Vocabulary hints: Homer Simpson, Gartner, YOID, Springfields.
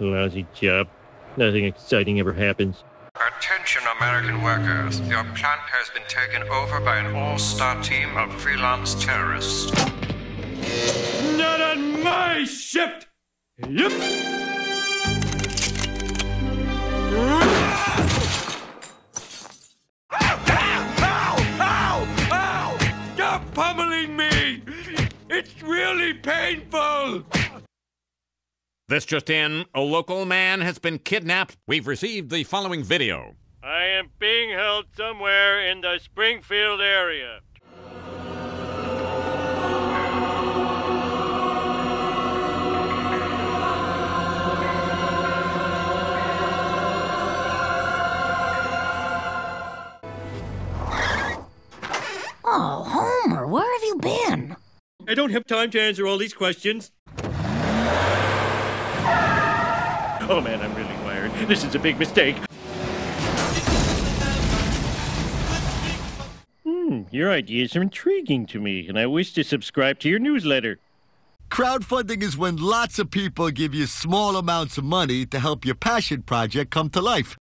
Lousy job. Nothing exciting ever happens. Attention, American workers. Your plant has been taken over by an all-star team of freelance terrorists. Not on my shift! Yep! Ow! Stop pummeling me! It's really painful! This just in, a local man has been kidnapped. We've received the following video. I am being held somewhere in the Springfield area. Oh, Homer, where have you been? I don't have time to answer all these questions. Oh man, I'm really wired. This is a big mistake. Your ideas are intriguing to me, and I wish to subscribe to your newsletter. Crowdfunding is when lots of people give you small amounts of money to help your passion project come to life.